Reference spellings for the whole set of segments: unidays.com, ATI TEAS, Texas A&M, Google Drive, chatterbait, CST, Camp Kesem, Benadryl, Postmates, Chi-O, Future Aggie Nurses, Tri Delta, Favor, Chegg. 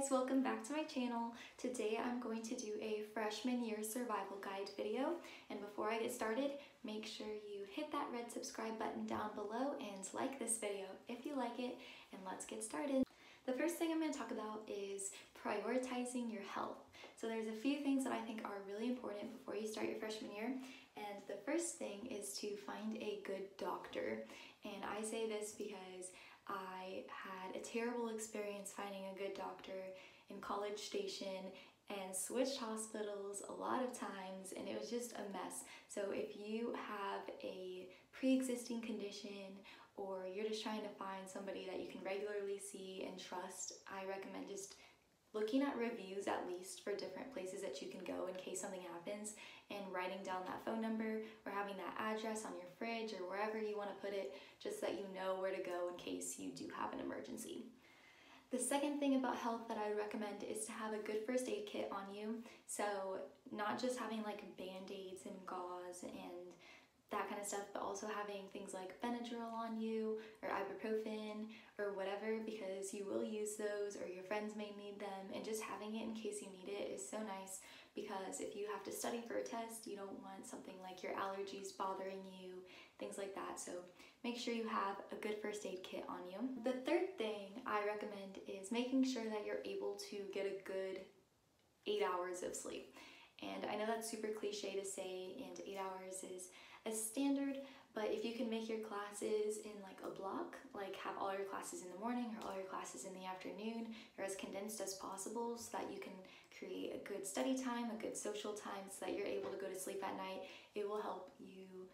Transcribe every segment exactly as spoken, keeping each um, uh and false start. guys, welcome back to my channel. Today I'm going to do a freshman year survival guide video, and before I get started, make sure you hit that red subscribe button down below and like this video if you like it, and let's get started. The first thing I'm going to talk about is prioritizing your health. So there's a few things that I think are really important before you start your freshman year, and the first thing is to find a good doctor. And I say this because I had a terrible experience finding a good doctor in College Station and switched hospitals a lot of times, and it was just a mess. So if you have a pre-existing condition or you're just trying to find somebody that you can regularly see and trust, I recommend just looking at reviews at least for different places that you can go in case something happens, and writing down that phone number or having that address on your fridge or wherever you want to put it, just so that you know where to go in case you do have an emergency. The second thing about health that I would recommend is to have a good first aid kit on you. So not just having like band-aids and gauze and that kind of stuff, but also having things like Benadryl on you or ibuprofen or whatever, because you will use those or your friends may need them, and just having it in case you need it is so nice, because if you have to study for a test, you don't want something like your allergies bothering you, things like that. So make sure you have a good first aid kit on you. The third thing I recommend is making sure that you're able to get a good eight hours of sleep. And I know that's super cliche to say, and eight hours is a standard, but if you can make your classes in like a block, like have all your classes in the morning or all your classes in the afternoon, or as condensed as possible, so that you can create a good study time, a good social time, so that you're able to go to sleep at night, it will help you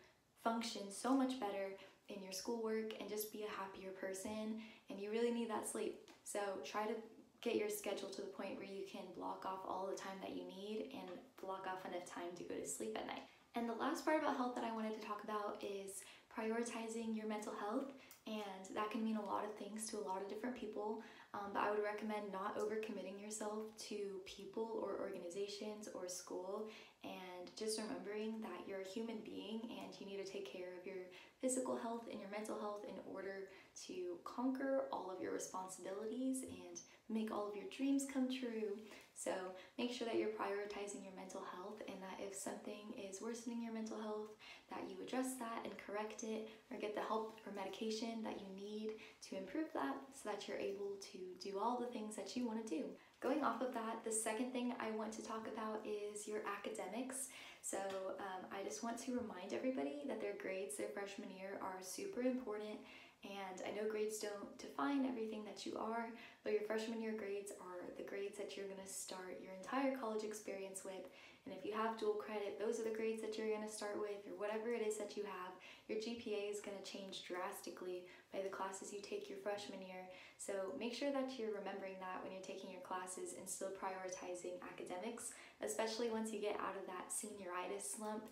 function so much better in your schoolwork and just be a happier person. And you really need that sleep, so try to get your schedule to the point where you can block off all the time that you need and block off enough time to go to sleep at night. And the last part about health that I wanted to talk about is prioritizing your mental health, and that can mean a lot of things to a lot of different people, um, but I would recommend not overcommitting yourself to people or organizations or school, and just remembering that you're a human being and you need to take care of your physical health and your mental health in order to conquer all of your responsibilities and make all of your dreams come true. So make sure that you're prioritizing your mental health, and that if something is worsening your mental health, that you address that and correct it, or get the help or medication that you need to improve that, so that you're able to do all the things that you want to do. Going off of that, the second thing I want to talk about is your academics. So um, I just want to remind everybody that their grades their freshman year are super important. And I know grades don't define everything that you are, but your freshman year grades are the grades that you're going to start your entire college experience with. And if you have dual credit, those are the grades that you're going to start with, or whatever it is that you have. Your G P A is going to change drastically by the classes you take your freshman year. So make sure that you're remembering that when you're taking your classes and still prioritizing academics, especially once you get out of that senioritis slump.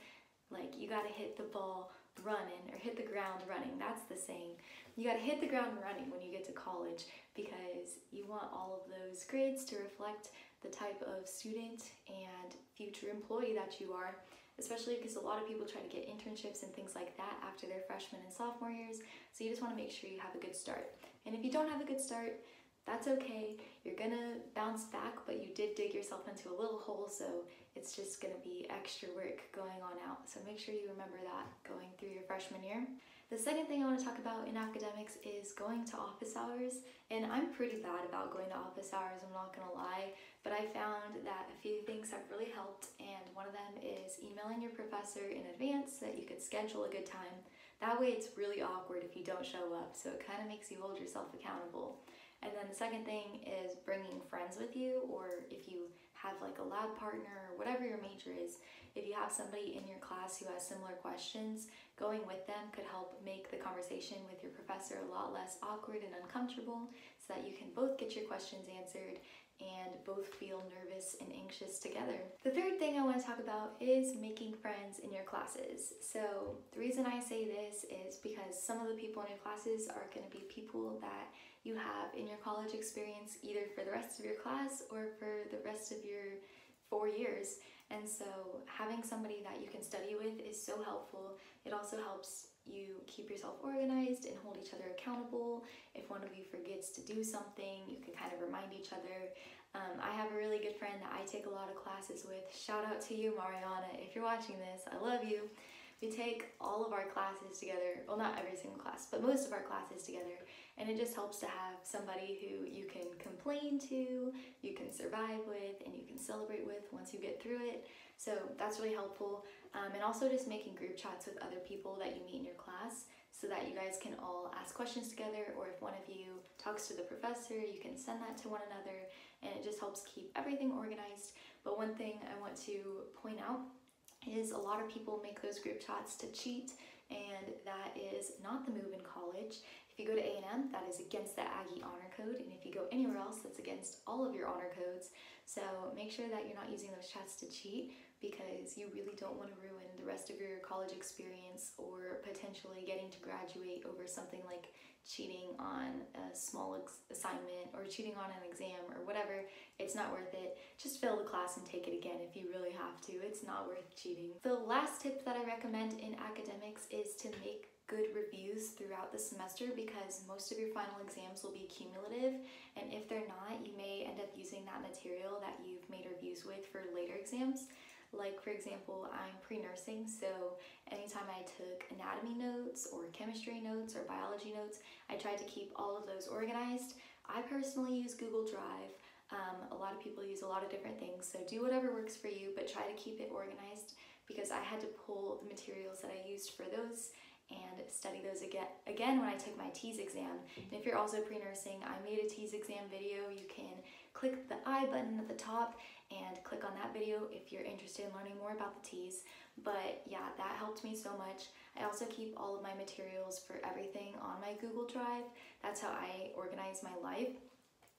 Like, you got to hit the ball running, or hit the ground running. That's the saying. You got to hit the ground running when you get to college, because you want all of those grades to reflect the type of student and future employee that you are, especially because a lot of people try to get internships and things like that after their freshman and sophomore years. So you just want to make sure you have a good start. And if you don't have a good start, that's okay. You're gonna bounce back, but you did dig yourself into a little hole, so it's just gonna be extra work going on out. So make sure you remember that going through your freshman year. The second thing I want to talk about in academics is going to office hours. And I'm pretty bad about going to office hours, I'm not gonna lie, but I found that a few things have really helped, and one of them is emailing your professor in advance so that you could schedule a good time. That way it's really awkward if you don't show up, so it kind of makes you hold yourself accountable. And then the second thing is bringing friends with you, or if you have like a lab partner or whatever your major is, if you have somebody in your class who has similar questions, going with them could help make the conversation with your professor a lot less awkward and uncomfortable, so that you can both get your questions answered and both feel nervous and anxious together. The third thing I want to talk about is making friends in your classes. So the reason I say this is because some of the people in your classes are going to be people that you have in your college experience, either for the rest of your class or for the rest of your four years. And so having somebody that you can study with is so helpful. It also helps you keep yourself organized and hold each other accountable. If one of you forgets to do something, you can kind of remind each other. Um, I have a really good friend that I take a lot of classes with. Shout out to you, Mariana, if you're watching this, I love you. We take all of our classes together, well, not every single class, but most of our classes together, and it just helps to have somebody who you can complain to, you can survive with, and you can celebrate with once you get through it. So that's really helpful. Um, and also just making group chats with other people that you meet in your class so that you guys can all ask questions together, or if one of you talks to the professor, you can send that to one another, and it just helps keep everything organized. But one thing I want to point out is a lot of people make those group chats to cheat, and that is not the move in college. If you go to A and M, that is against the Aggie honor code, and if you go anywhere else, that's against all of your honor codes. So make sure that you're not using those chats to cheat, because you really don't want to ruin the rest of your college experience or potentially getting to graduate over something like cheating on a small assignment or cheating on an exam or whatever. It's not worth it. Just fail the class and take it again if you really have to. It's not worth cheating. The last tip that I recommend in academics is to make good reviews throughout the semester, because most of your final exams will be cumulative, and if they're not, you may end up using that material that you've made reviews with for later exams. Like, for example, I'm pre-nursing, so anytime I took anatomy notes or chemistry notes or biology notes, I tried to keep all of those organized. I personally use Google Drive. Um, a lot of people use a lot of different things, so do whatever works for you, but try to keep it organized, because I had to pull the materials that I used for those and study those again, again when I took my TEAS exam. And if you're also pre-nursing, I made a TEAS exam video. You can click the I button at the top and click on that video if you're interested in learning more about the TEAS. But yeah, that helped me so much. I also keep all of my materials for everything on my Google Drive. That's how I organize my life.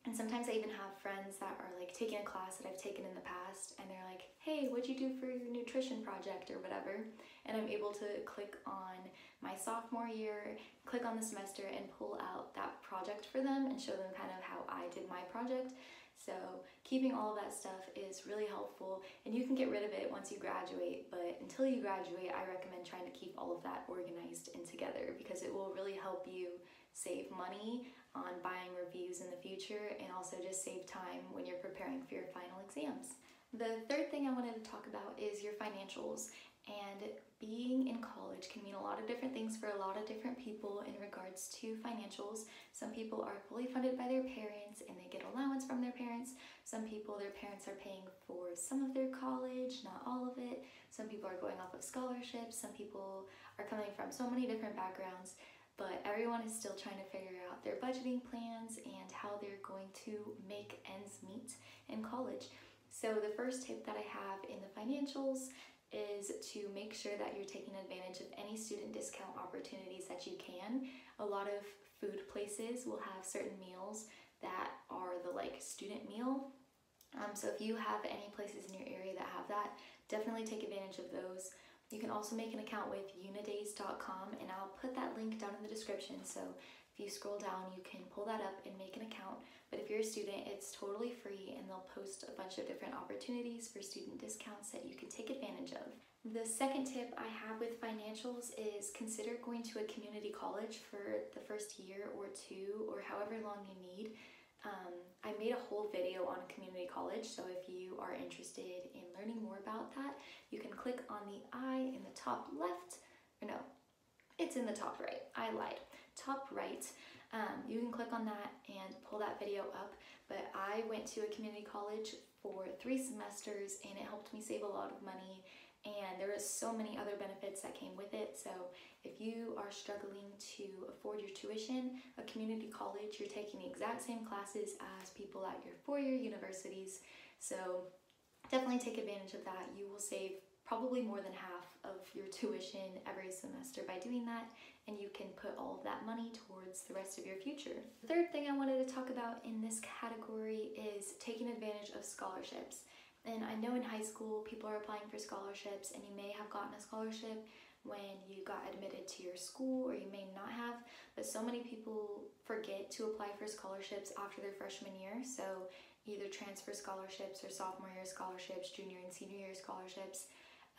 And sometimes I even have friends that are like taking a class that I've taken in the past, and they're like, hey, what'd you do for your nutrition project or whatever? And I'm able to click on my sophomore year, click on the semester, and pull out that project for them and show them kind of how I did my project. So keeping all of that stuff is really helpful, and you can get rid of it once you graduate, but until you graduate, I recommend trying to keep all of that organized and together, because it will really help you save money on buying reviews in the future, and also just save time when you're preparing for your final exams. The third thing I wanted to talk about is your financials, and being in college can mean a lot of different things for a lot of different people in regards to financials. Some people are fully funded by their parents and they get allowance from their parents. Some people, their parents are paying for some of their college, not all of it. Some people are going off of scholarships. Some people are coming from so many different backgrounds, but everyone is still trying to figure out their budgeting plans and how they're going to make ends meet in college. So the first tip that I have in the financials is to make sure that you're taking advantage of any student discount opportunities that you can. A lot of food places will have certain meals that are the like student meal. Um, so if you have any places in your area that have that, definitely take advantage of those. You can also make an account with unidays dot com, and I'll put that link down in the description, so if you scroll down you can pull that up and make an account. But if you're a student, it's totally free, and they'll post a bunch of different opportunities for student discounts that you can take advantage of. The second tip I have with financials is consider going to a community college for the first year or two, or however long you need. Um, I made a whole video on community college, so if you are interested in learning more about that, you can click on the I in the top left, or no, it's in the top right, I lied, top right. Um, you can click on that and pull that video up, but I went to a community college for three semesters and it helped me save a lot of money, and there were so many other benefits that came with it. So if you are struggling to afford your tuition, a community college, you're taking the exact same classes as people at your four-year universities. So definitely take advantage of that. You will save probably more than half of your tuition every semester by doing that, and you can put all of that money towards the rest of your future. The third thing I wanted to talk about in this category is taking advantage of scholarships. And I know in high school people are applying for scholarships, and you may have gotten a scholarship when you got admitted to your school, or you may not have, but so many people forget to apply for scholarships after their freshman year. So either transfer scholarships or sophomore year scholarships, junior and senior year scholarships.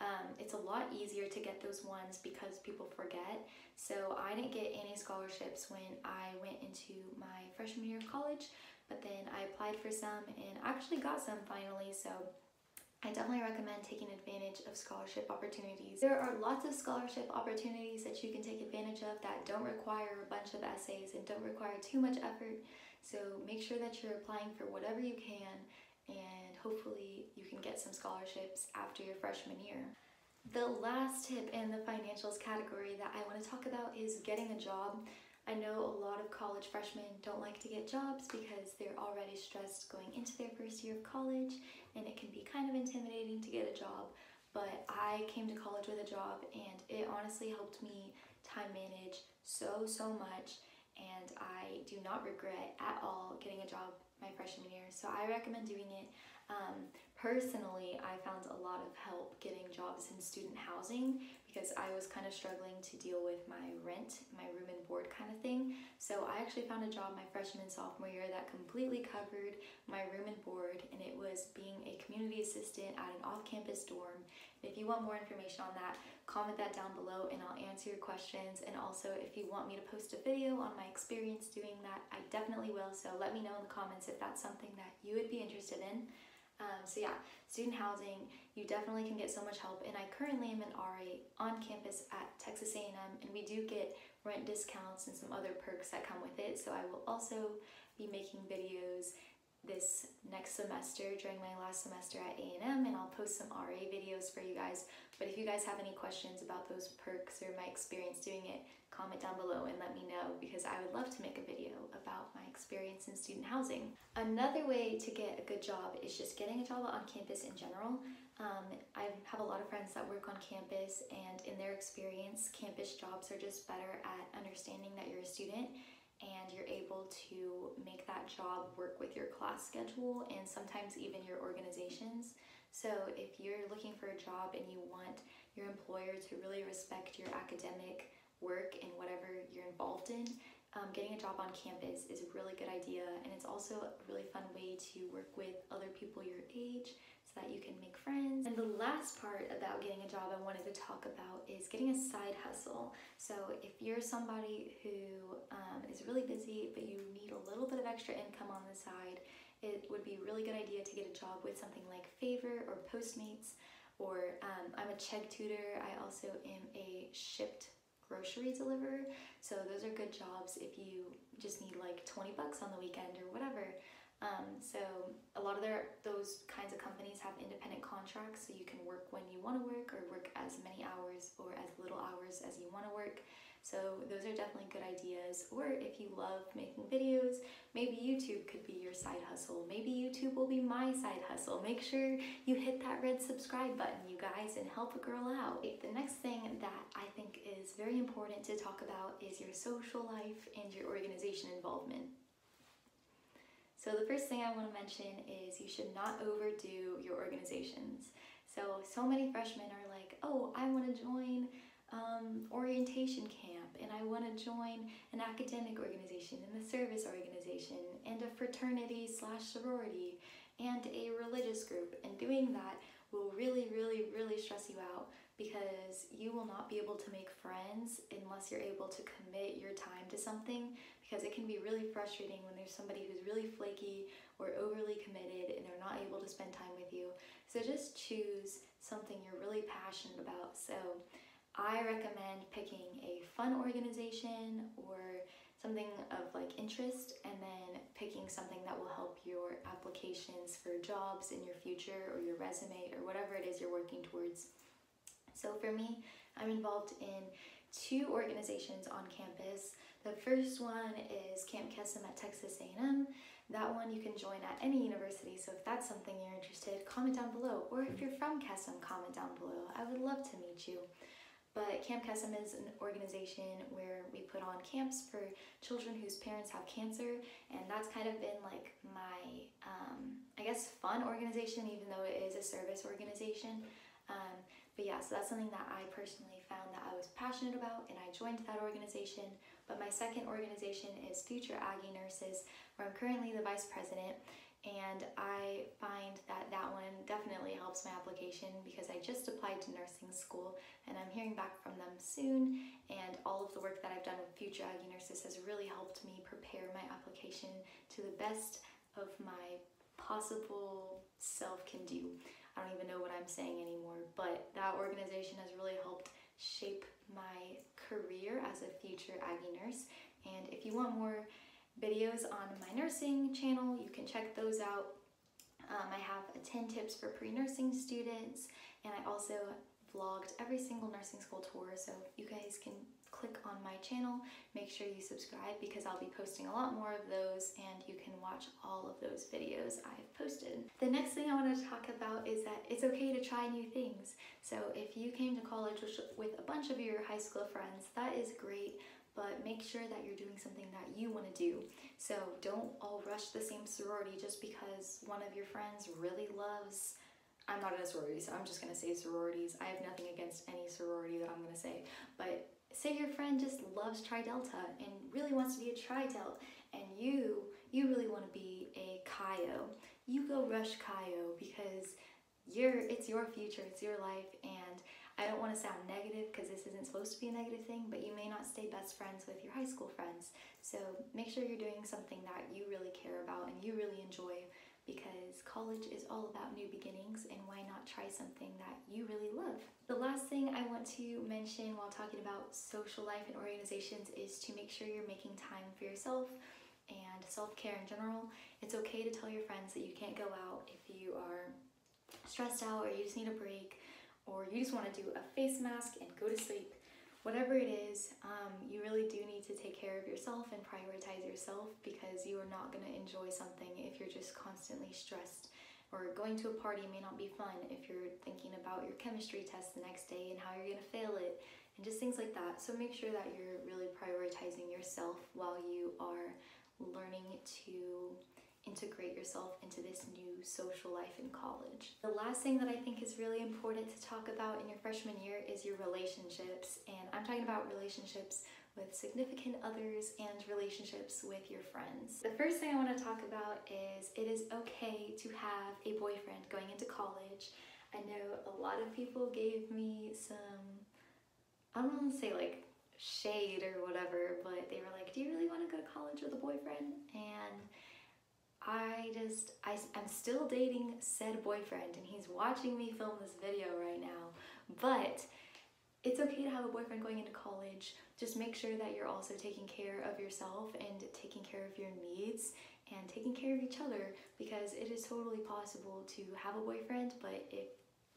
Um, it's a lot easier to get those ones because people forget. So I didn't get any scholarships when I went into my freshman year of college, but then I applied for some and actually got some finally, so I definitely recommend taking advantage of scholarship opportunities. There are lots of scholarship opportunities that you can take advantage of that don't require a bunch of essays and don't require too much effort, so make sure that you're applying for whatever you can, and hopefully you can get some scholarships after your freshman year. The last tip in the financials category that I want to talk about is getting a job. I know a lot of college freshmen don't like to get jobs because they're already stressed going into their first year of college, and it can be kind of intimidating to get a job, but I came to college with a job and it honestly helped me time manage so, so much, and I do not regret at all getting a job my freshman year, so I recommend doing it. Um, personally, I found a lot of help getting jobs in student housing because I was kind of struggling to deal with my rent, my room and board kind of thing. So I actually found a job my freshman and sophomore year that completely covered my room and board, and it was being a community assistant at an off-campus dorm. If you want more information on that, comment that down below and I'll answer your questions. And also, if you want me to post a video on my experience doing that, I definitely will, so let me know in the comments if that's something that you would be interested in. Um, so yeah, student housing, you definitely can get so much help, and I currently am an R A on campus at Texas A and M, and we do get rent discounts and some other perks that come with it, so I will also be making videos this next semester during my last semester at A and M, and I'll post some R A videos for you guys. But if you guys have any questions about those perks or my experience doing it, comment down below and let me know, because I would love to make a video about my experience in student housing. Another way to get a good job is just getting a job on campus in general. Um, I have a lot of friends that work on campus, and in their experience, campus jobs are just better at understanding that you're a student and you're able to make that job work with your class schedule and sometimes even your organizations. So if you're looking for a job and you want your employer to really respect your academic work and whatever you're involved in, um, getting a job on campus is a really good idea, and it's also a really fun way to work with other people your age so that you can make friends. And the last part about getting a job I wanted to talk about is getting a side hustle. So if you're somebody who um, is really busy but you need a little bit of extra income on the side, it would be a really good idea to get a job with something like Favor or Postmates, or um, I'm a Chegg tutor. I also am a shipped grocery deliverer, so those are good jobs if you just need like twenty bucks on the weekend or whatever. Um, so a lot of their, those kinds of companies have independent contracts, so you can work when you want to work or work as many hours or as little hours as you want to work. So those are definitely good ideas. Or if you love making videos, maybe YouTube could be your side hustle. Maybe YouTube will be my side hustle. Make sure you hit that red subscribe button, you guys, and help a girl out. The next thing that I think is very important to talk about is your social life and your organization involvement. So the first thing I want to mention is you should not overdo your organizations. So, so many freshmen are like, oh, I want to join um, orientation camp, and I want to join an academic organization and a service organization and a fraternity slash sorority and a religious group. And doing that will really, really, really stress you out, because you will not be able to make friends unless you're able to commit your time to something, because it can be really frustrating when there's somebody who's really flaky or overly committed and they're not able to spend time with you. So just choose something you're really passionate about. So I recommend picking a fun organization or something of like interest, and then picking something that will help your applications for jobs in your future or your resume or whatever it is you're working towards. So for me, I'm involved in two organizations on campus. The first one is Camp Kesem at Texas A and M. That one you can join at any university, so if that's something you're interested, comment down below. Or if you're from Kesem, comment down below. I would love to meet you. But Camp Kesem is an organization where we put on camps for children whose parents have cancer, and that's kind of been like my, um, I guess, fun organization, even though it is a service organization. Um, but yeah, so that's something that I personally found that I was passionate about, and I joined that organization. But my second organization is Future Aggie Nurses, where I'm currently the vice president, and I find that that one definitely helps my application, because I just applied to nursing school and I'm hearing back from them soon, and all of the work that I've done with Future Aggie Nurses has really helped me prepare my application to the best of my possible self can do. I don't even know what I'm saying anymore, but that organization has really helped shape my career as a future Aggie nurse. And if you want more videos on my nursing channel, you can check those out. Um, I have a ten tips for pre-nursing students, and I also vlogged every single nursing school tour, so you guys can click on my channel. Make sure you subscribe because I'll be posting a lot more of those, and you can watch all of those videos I've posted. The next thing I want to talk about is that it's okay to try new things. So if you came to college with a bunch of your high school friends, that is great, but make sure that you're doing something that you want to do. So don't all rush the same sorority just because one of your friends really loves, I'm not in a sorority, so I'm just gonna say sororities. I have nothing against any sorority that I'm gonna say, but say your friend just loves Tri Delta and really wants to be a Tri Delt, and you, you really wanna be a Chi-O. You go rush Chi-O because You're, it's your future, it's your life, and I don't want to sound negative because this isn't supposed to be a negative thing, but you may not stay best friends with your high school friends. So make sure you're doing something that you really care about and you really enjoy, because college is all about new beginnings, and why not try something that you really love? The last thing I want to mention while talking about social life and organizations is to make sure you're making time for yourself and self-care in general. It's okay to tell your friends that you can't go out if you are stressed out, or you just need a break, or you just want to do a face mask and go to sleep. Whatever it is, um, you really do need to take care of yourself and prioritize yourself, because you are not going to enjoy something if you're just constantly stressed. Or going to a party may not be fun if you're thinking about your chemistry test the next day and how you're going to fail it, and just things like that. So make sure that you're really prioritizing yourself while you are learning to integrate yourself into this new social life in college. The last thing that I think is really important to talk about in your freshman year is your relationships, and I'm talking about relationships with significant others and relationships with your friends. The first thing I want to talk about is it is okay to have a boyfriend going into college. I know a lot of people gave me some, I don't want to say like shade or whatever, but they were like, do you really want to go to college with a boyfriend? And I just, I, I'm still dating said boyfriend, and he's watching me film this video right now, but it's okay to have a boyfriend going into college. Just make sure that you're also taking care of yourself and taking care of your needs and taking care of each other, because it is totally possible to have a boyfriend, but if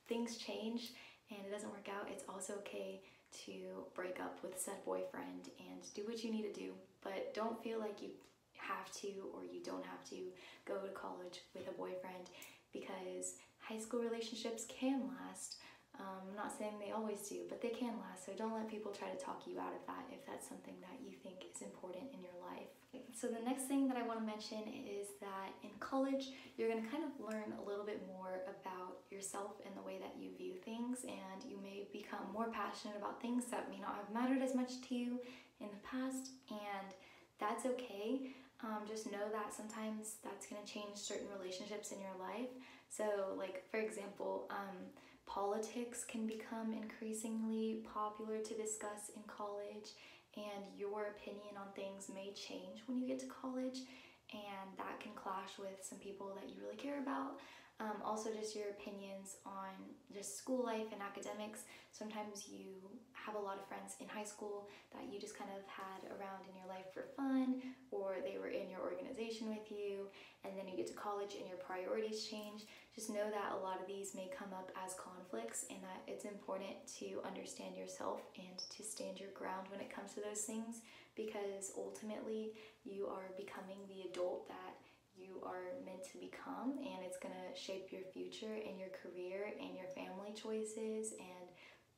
things change and it doesn't work out, it's also okay to break up with said boyfriend and do what you need to do, but don't feel like you have to or you don't have to go to college with a boyfriend, because high school relationships can last. Um, I'm not saying they always do, but they can last, so don't let people try to talk you out of that if that's something that you think is important in your life. So the next thing that I want to mention is that in college you're going to kind of learn a little bit more about yourself and the way that you view things, and you may become more passionate about things that may not have mattered as much to you in the past, and that's okay. Um, just know that sometimes that's going to change certain relationships in your life. So like, for example, um, politics can become increasingly popular to discuss in college, and your opinion on things may change when you get to college, and that can clash with some people that you really care about. Um, also just your opinions on just school life and academics. Sometimes you have a lot of friends in high school that you just kind of had around in your life for fun, or they were in your organization with you, and then you get to college and your priorities change. Just know that a lot of these may come up as conflicts, and that it's important to understand yourself and to stand your ground when it comes to those things, because ultimately you are becoming the adult that you are meant to become, and it's gonna shape your future and your career and your family choices and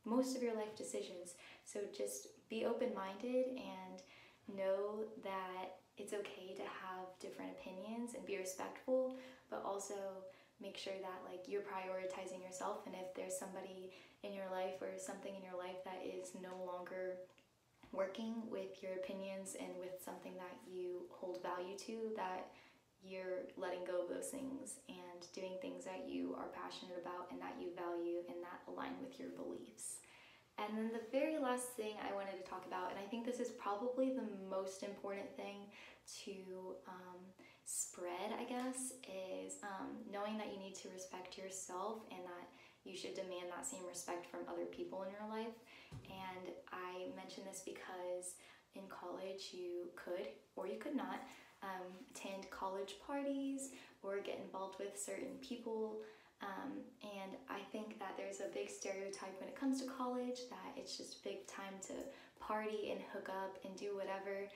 most of your life decisions. So just be open-minded and know that it's okay to have different opinions and be respectful, but also make sure that like you're prioritizing yourself, and if there's somebody in your life or something in your life that is no longer working with your opinions and with something that you hold value to, that you're letting go of those things and doing things that you are passionate about and that you value and that align with your beliefs. And then the very last thing I wanted to talk about, and I think this is probably the most important thing to um, spread, I guess, is um, knowing that you need to respect yourself and that you should demand that same respect from other people in your life. And I mention this because in college you could, or you could not, um, attend college parties or get involved with certain people. Um, and I think that there's a big stereotype when it comes to college that it's just a big time to party and hook up and do whatever.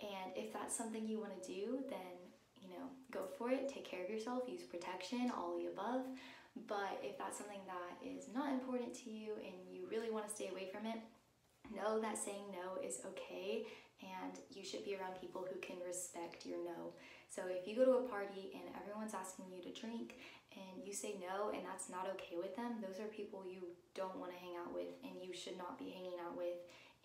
And if that's something you want to do, then, you know, go for it, take care of yourself, use protection, all the above. But if that's something that is not important to you and you really want to stay away from it, know that saying no is okay, and you should be around people who can respect your no. So if you go to a party and everyone's asking you to drink and you say no and that's not okay with them, those are people you don't want to hang out with and you should not be hanging out with,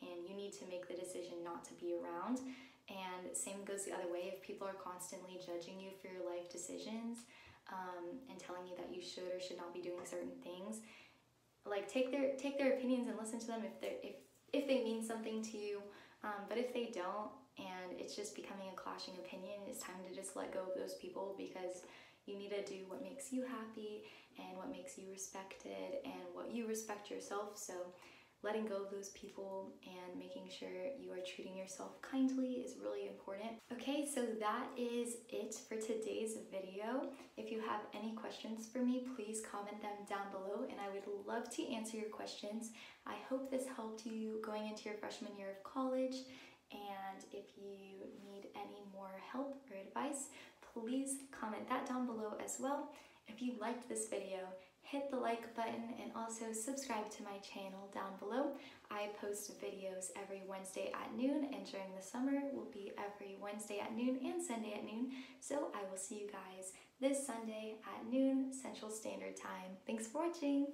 and you need to make the decision not to be around. And same goes the other way. If people are constantly judging you for your life decisions um, and telling you that you should or should not be doing certain things, like take their take their opinions and listen to them if they're if if they mean something to you, um, but if they don't and it's just becoming a clashing opinion, it's time to just let go of those people, because you need to do what makes you happy and what makes you respected and what you respect yourself. So letting go of those people and making sure you are treating yourself kindly is really important. Okay, so that is it for today's video. If you have any questions for me, please comment them down below and I would love to answer your questions. I hope this helped you going into your freshman year of college, and if you need any more help or advice, please comment that down below as well. If you liked this video, hit the like button and also subscribe to my channel down below. I post videos every Wednesday at noon, and during the summer will be every Wednesday at noon and Sunday at noon. So I will see you guys this Sunday at noon Central Standard Time. Thanks for watching.